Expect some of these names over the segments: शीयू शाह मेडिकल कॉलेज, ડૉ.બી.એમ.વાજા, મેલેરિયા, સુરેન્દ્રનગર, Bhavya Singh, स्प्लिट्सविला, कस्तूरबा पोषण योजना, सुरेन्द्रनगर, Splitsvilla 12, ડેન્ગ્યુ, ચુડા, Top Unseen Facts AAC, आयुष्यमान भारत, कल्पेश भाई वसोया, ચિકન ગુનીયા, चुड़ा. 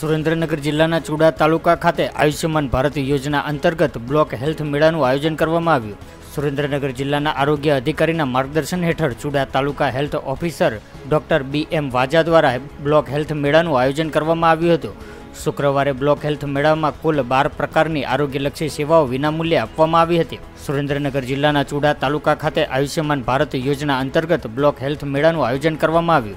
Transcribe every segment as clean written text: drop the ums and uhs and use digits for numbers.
સુરેન્દ્રનગર જિલ્લાના ચુડા તાલુકા ખાતે આયુષ્યમાન ભારત યોજના અંતર્ગત બ્લોક હેલ્થ મેળાનું આયોજન કરવામાં આવ્યું। સુરેન્દ્રનગર જિલ્લાના આરોગ્ય અધિકારીના માર્ગદર્શન હેઠળ ચુડા તાલુકા health officer doctor BM Vaja દ્વારા બ્લોક હેલ્થ મેળાનું આયોજન કરવામાં આવ્યું હતું। शुक्रवार ब्लॉक हेल्थ मेला में कुल 12 प्रकार की आरोग्यलक्षी सेवाओं विनामूल्य आपवामां आवी हती। सुरेन्द्रनगर जिल्लाना चुड़ा तालुका खाते आयुष्यमान भारत योजना अंतर्गत ब्लॉक हेल्थ मेळानुं आयोजन करवामां आव्युं।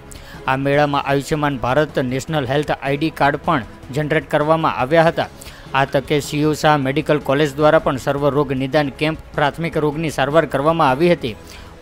आ मेळा में आयुष्यमान भारत national health ID card पण जनरेट करवामां आव्या हता। आ तके शीयू शाह मेडिकल कॉलेज द्वारा पण सर्व रोग निदान केम्प प्राथमिक रोगनी सारवार करवामां आवी हती।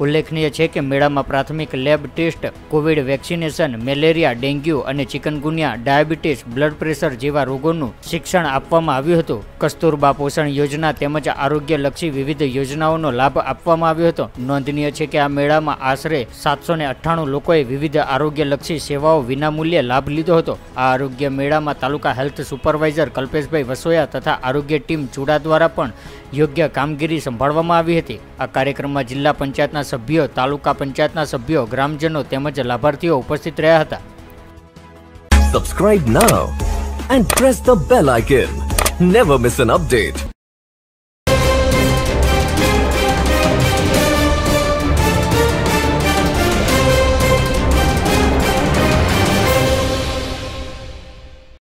उल्लेखनीय है कि मेला में प्राथमिक lab test, covid vaccination, malaria, dengue और चिकनगुनिया, डायाबीटीस, ब्लड प्रेशर जेवा रोगोनुं शिक्षण आपवामां आव्युं हतुं। कस्तूरबा पोषण योजना तेमज आरोग्यलक्षी विविध योजनाओं लाभ आपवामां आव्यो हतो। नोंधनीय है कि आ मेला में आशरे 798 लोकोए विविध आरोग्यलक्षी सेवाओं विनामूल्य लाभ लीधो हतो। आ आरोग्य मेला में तालुका हेल्थ सुपरवाइजर कल्पेश भाई वसोया तथा आरोग्य टीम चुड़ा द्वारा पण योग्य कामगीरी संभाळवामां आवी हती। आ कार्यक्रम में जिला पंचायतना सभ्यों, तालुका पंचायतना सभ्यों, ग्रामजनों तेमज लाभार्थीओ उपस्थित रह्या हता। Subscribe now and press the bell icon. Never miss an update.